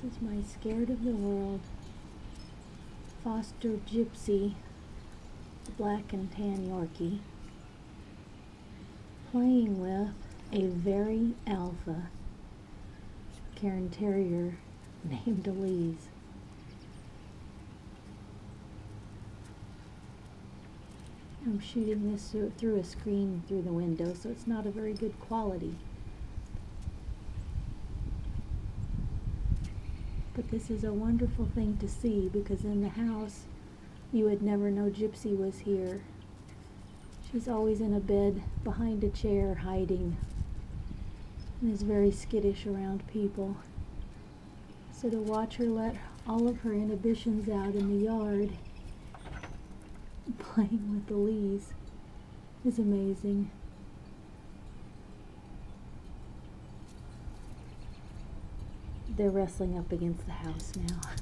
This is my Scared of the World Foster Gypsy, black and tan Yorkie, playing with a very alpha Cairn Terrier named Alize. I'm shooting this through a screen through the window, so it's not a very good quality. But this is a wonderful thing to see, because in the house you would never know Gypsy was here. She's always in a bed behind a chair hiding, and is very skittish around people. So to watch her let all of her inhibitions out in the yard, playing with Alize, is amazing. They're wrestling up against the house now.